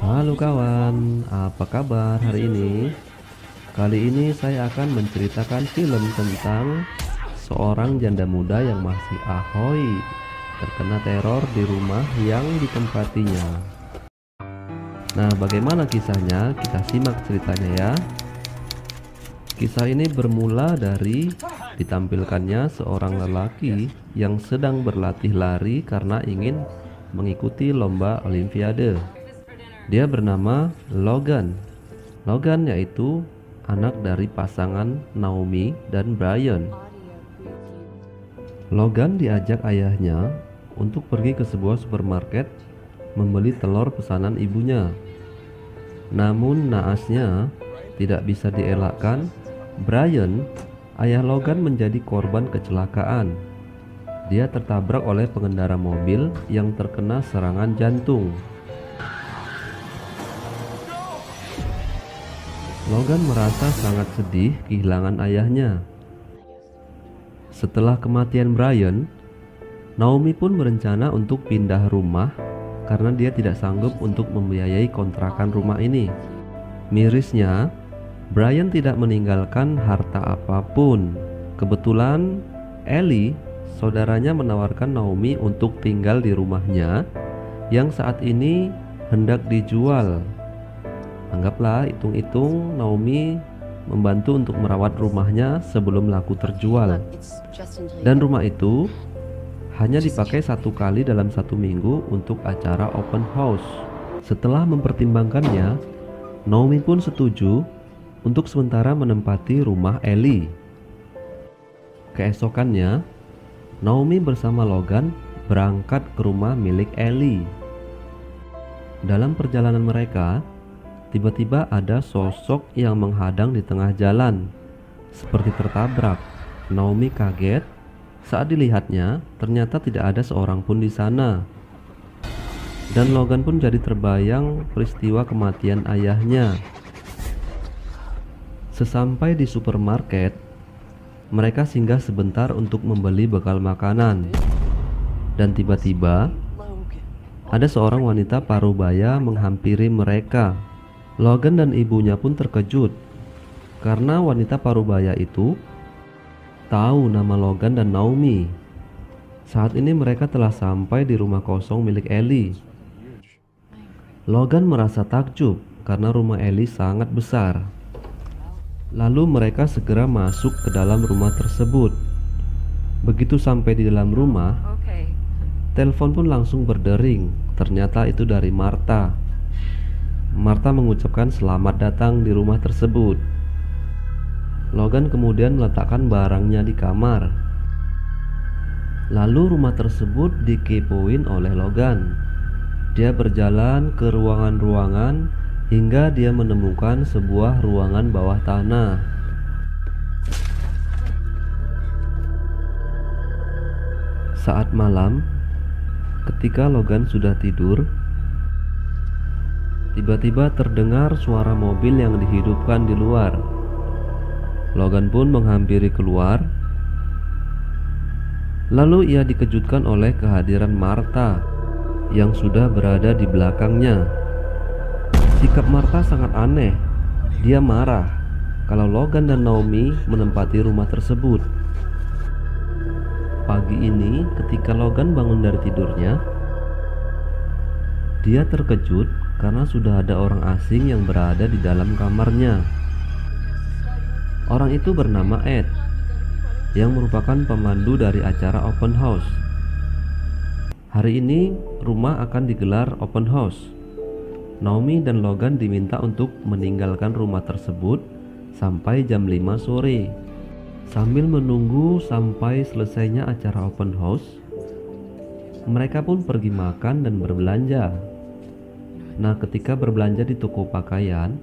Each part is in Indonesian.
Halo kawan, apa kabar hari ini? Kali ini saya akan menceritakan film tentang seorang janda muda yang masih ahoy terkena teror di rumah yang ditempatinya. Nah, bagaimana kisahnya? Kita simak ceritanya ya. Kisah ini bermula dari ditampilkannya seorang lelaki yang sedang berlatih lari karena ingin mengikuti lomba olimpiade. Dia bernama Logan. Logan yaitu anak dari pasangan Naomi dan Brian. Logan diajak ayahnya untuk pergi ke sebuah supermarket membeli telur pesanan ibunya. Namun naasnya tidak bisa dielakkan, Brian, ayah Logan, menjadi korban kecelakaan. Dia tertabrak oleh pengendara mobil yang terkena serangan jantung. Logan merasa sangat sedih kehilangan ayahnya. Setelah kematian Brian, Naomi pun berencana untuk pindah rumah karena dia tidak sanggup untuk membiayai kontrakan rumah ini. Mirisnya, Brian tidak meninggalkan harta apapun. Kebetulan, Ellie, saudaranya, menawarkan Naomi untuk tinggal di rumahnya yang saat ini hendak dijual. Anggaplah hitung-hitung Naomi membantu untuk merawat rumahnya sebelum laku terjual. Dan rumah itu hanya dipakai 1 kali dalam 1 minggu untuk acara open house. Setelah mempertimbangkannya, Naomi pun setuju untuk sementara menempati rumah Ellie. Keesokannya, Naomi bersama Logan berangkat ke rumah milik Ellie. Dalam perjalanan mereka, tiba-tiba ada sosok yang menghadang di tengah jalan, seperti tertabrak. Naomi kaget saat dilihatnya, ternyata tidak ada seorang pun di sana. Dan Logan pun jadi terbayang peristiwa kematian ayahnya. Sesampai di supermarket, mereka singgah sebentar untuk membeli bekal makanan. Dan tiba-tiba, ada seorang wanita paruh baya menghampiri mereka. Logan dan ibunya pun terkejut karena wanita paruh baya itu tahu nama Logan dan Naomi. Saat ini mereka telah sampai di rumah kosong milik Ellie. Logan merasa takjub karena rumah Ellie sangat besar. Lalu mereka segera masuk ke dalam rumah tersebut. Begitu sampai di dalam rumah, telepon pun langsung berdering. Ternyata itu dari Martha. Martha mengucapkan selamat datang di rumah tersebut. Logan kemudian meletakkan barangnya di kamar. Lalu rumah tersebut dikepoin oleh Logan. Dia berjalan ke ruangan-ruangan hingga dia menemukan sebuah ruangan bawah tanah. Saat malam, ketika Logan sudah tidur, tiba-tiba terdengar suara mobil yang dihidupkan di luar. Logan pun menghampiri keluar. Lalu ia dikejutkan oleh kehadiran Martha yang sudah berada di belakangnya. Sikap Martha sangat aneh. Dia marah kalau Logan dan Naomi menempati rumah tersebut. Pagi ini ketika Logan bangun dari tidurnya, dia terkejut karena sudah ada orang asing yang berada di dalam kamarnya. Orang itu bernama Ed, yang merupakan pemandu dari acara open house. Hari ini rumah akan digelar open house. Naomi dan Logan diminta untuk meninggalkan rumah tersebut sampai jam 5 sore. Sambil menunggu sampai selesainya acara open house, mereka pun pergi makan dan berbelanja. Nah, ketika berbelanja di toko pakaian,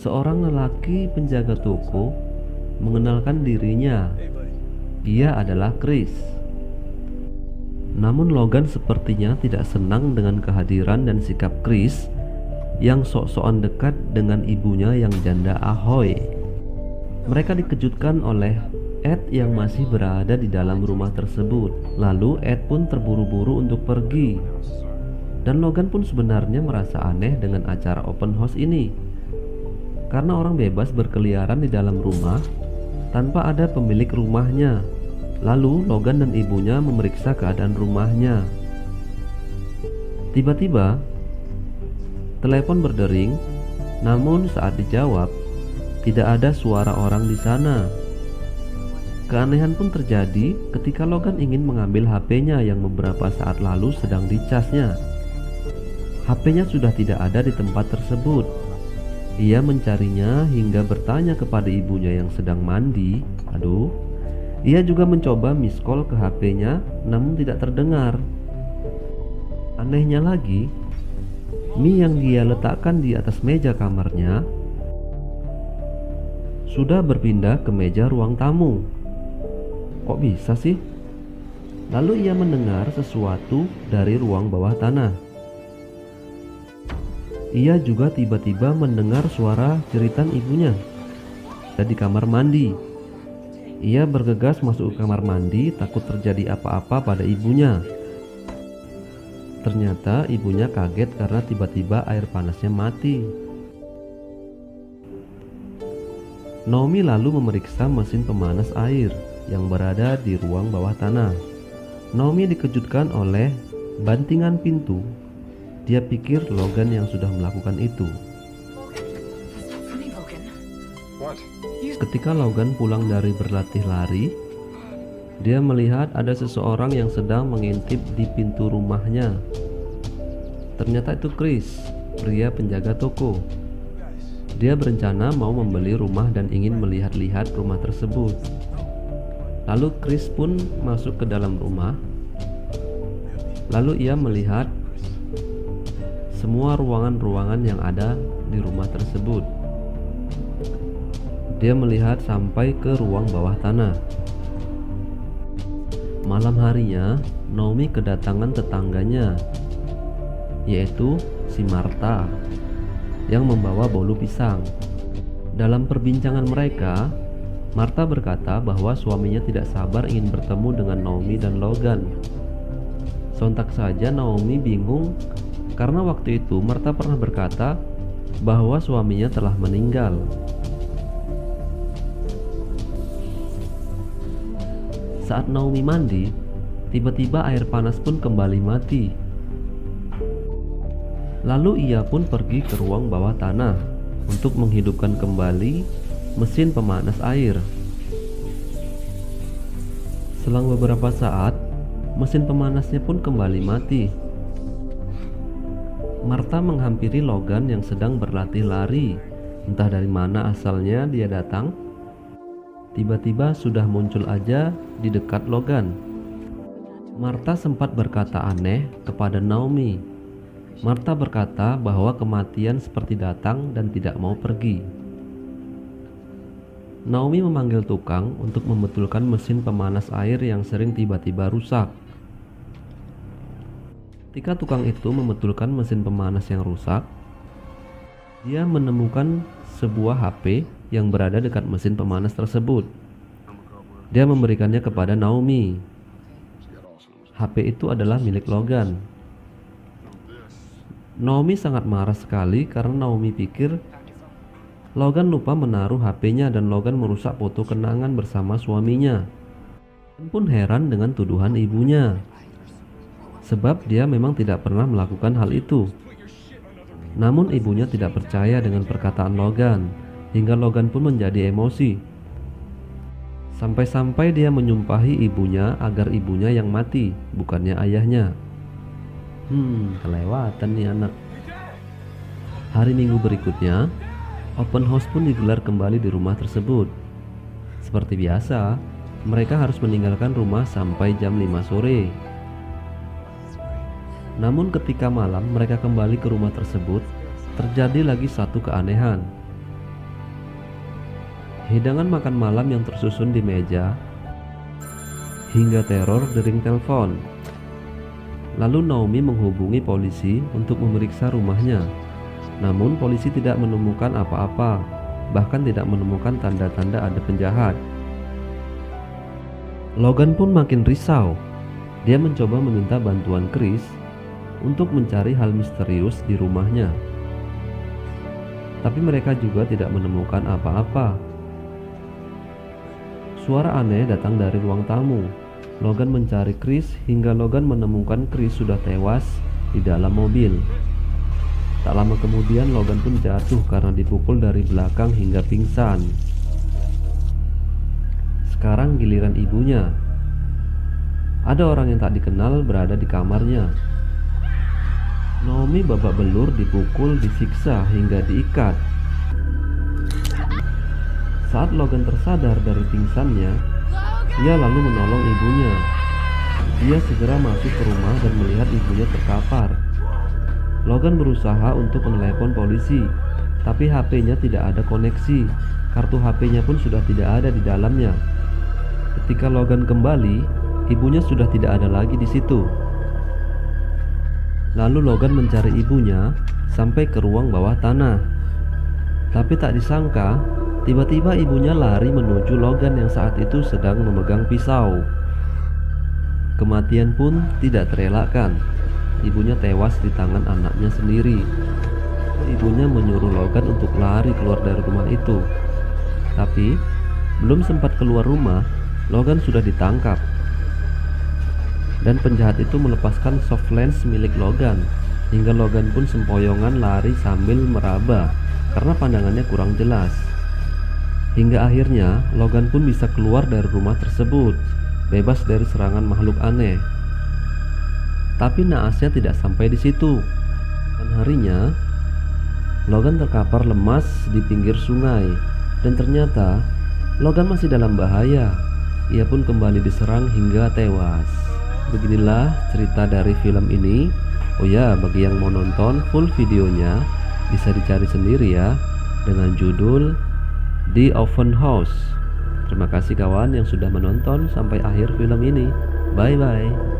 seorang lelaki penjaga toko mengenalkan dirinya. Dia adalah Chris. Namun Logan sepertinya tidak senang dengan kehadiran dan sikap Chris yang sok-sokan dekat dengan ibunya yang janda ahoy. Mereka dikejutkan oleh Ed yang masih berada di dalam rumah tersebut. Lalu Ed pun terburu-buru untuk pergi. Dan Logan pun sebenarnya merasa aneh dengan acara open house ini, karena orang bebas berkeliaran di dalam rumah tanpa ada pemilik rumahnya. Lalu Logan dan ibunya memeriksa keadaan rumahnya. Tiba-tiba telepon berdering, namun saat dijawab tidak ada suara orang di sana. Keanehan pun terjadi ketika Logan ingin mengambil HP-nya yang beberapa saat lalu sedang dicasnya. HP-nya sudah tidak ada di tempat tersebut. Ia mencarinya hingga bertanya kepada ibunya yang sedang mandi. Aduh. Ia juga mencoba miss call ke HP-nya, namun tidak terdengar. Anehnya lagi, mie yang dia letakkan di atas meja kamarnya sudah berpindah ke meja ruang tamu. Kok bisa sih? Lalu ia mendengar sesuatu dari ruang bawah tanah. Ia juga tiba-tiba mendengar suara jeritan ibunya dari kamar mandi. Ia bergegas masuk ke kamar mandi, takut terjadi apa-apa pada ibunya. Ternyata ibunya kaget karena tiba-tiba air panasnya mati. Naomi lalu memeriksa mesin pemanas air yang berada di ruang bawah tanah. Naomi dikejutkan oleh bantingan pintu. Dia pikir Logan yang sudah melakukan itu. Ketika Logan pulang dari berlatih lari, dia melihat ada seseorang yang sedang mengintip di pintu rumahnya. Ternyata itu Chris, pria penjaga toko. Dia berencana mau membeli rumah dan ingin melihat-lihat rumah tersebut. Lalu Chris pun masuk ke dalam rumah. Lalu ia melihat semua ruangan-ruangan yang ada di rumah tersebut. Dia melihat sampai ke ruang bawah tanah. Malam harinya, Naomi kedatangan tetangganya, yaitu si Martha, yang membawa bolu pisang. Dalam perbincangan mereka, Martha berkata bahwa suaminya tidak sabar ingin bertemu dengan Naomi dan Logan. Sontak saja Naomi bingung karena waktu itu Martha pernah berkata bahwa suaminya telah meninggal. Saat Naomi mandi, tiba-tiba air panas pun kembali mati. Lalu ia pun pergi ke ruang bawah tanah untuk menghidupkan kembali mesin pemanas air. Selang beberapa saat, mesin pemanasnya pun kembali mati. Martha menghampiri Logan yang sedang berlatih lari. Entah dari mana asalnya dia datang, tiba-tiba sudah muncul aja di dekat Logan. Martha sempat berkata aneh kepada Naomi. Martha berkata bahwa kematian seperti datang dan tidak mau pergi. Naomi memanggil tukang untuk membetulkan mesin pemanas air yang sering tiba-tiba rusak. Ketika tukang itu membetulkan mesin pemanas yang rusak, dia menemukan sebuah HP yang berada dekat mesin pemanas tersebut. Dia memberikannya kepada Naomi. HP itu adalah milik Logan. Naomi sangat marah sekali karena Naomi pikir Logan lupa menaruh HP-nya dan Logan merusak foto kenangan bersama suaminya. Dia pun heran dengan tuduhan ibunya, sebab dia memang tidak pernah melakukan hal itu. Namun ibunya tidak percaya dengan perkataan Logan, hingga Logan pun menjadi emosi. Sampai-sampai dia menyumpahi ibunya agar ibunya yang mati, bukannya ayahnya. Kelewatan nih anak. Hari Minggu berikutnya, open house pun digelar kembali di rumah tersebut. Seperti biasa, mereka harus meninggalkan rumah sampai jam 5 sore. Namun ketika malam mereka kembali ke rumah tersebut, terjadi lagi satu keanehan. Hidangan makan malam yang tersusun di meja, hingga teror dering telepon. Lalu Naomi menghubungi polisi untuk memeriksa rumahnya. Namun polisi tidak menemukan apa-apa, bahkan tidak menemukan tanda-tanda ada penjahat. Logan pun makin risau. Dia mencoba meminta bantuan Chris untuk mencari hal misterius di rumahnya. Tapi mereka juga tidak menemukan apa-apa. Suara aneh datang dari ruang tamu. Logan mencari Chris hingga Logan menemukan Chris sudah tewas di dalam mobil. Tak lama kemudian Logan pun jatuh karena dipukul dari belakang hingga pingsan. Sekarang giliran ibunya. Ada orang yang tak dikenal berada di kamarnya. Naomi babak belur dipukul, disiksa hingga diikat. Saat Logan tersadar dari pingsannya, ia lalu menolong ibunya. Dia segera masuk ke rumah dan melihat ibunya terkapar. Logan berusaha untuk menelepon polisi, tapi HP-nya tidak ada koneksi. Kartu HP-nya pun sudah tidak ada di dalamnya. Ketika Logan kembali, ibunya sudah tidak ada lagi di situ. Lalu Logan mencari ibunya sampai ke ruang bawah tanah. Tapi tak disangka, tiba-tiba ibunya lari menuju Logan yang saat itu sedang memegang pisau. Kematian pun tidak terelakkan. Ibunya tewas di tangan anaknya sendiri. Ibunya menyuruh Logan untuk lari keluar dari rumah itu. Tapi belum sempat keluar rumah, Logan sudah ditangkap. Dan penjahat itu melepaskan soft lens milik Logan, hingga Logan pun sempoyongan lari sambil meraba karena pandangannya kurang jelas. Hingga akhirnya Logan pun bisa keluar dari rumah tersebut, bebas dari serangan makhluk aneh. Tapi naasnya tidak sampai di situ. Dan harinya, Logan terkapar lemas di pinggir sungai. Dan ternyata, Logan masih dalam bahaya. Ia pun kembali diserang hingga tewas. Beginilah cerita dari film ini. Oh ya, bagi yang mau nonton full videonya, bisa dicari sendiri ya, dengan judul The Open House. Terima kasih kawan yang sudah menonton sampai akhir film ini. Bye-bye.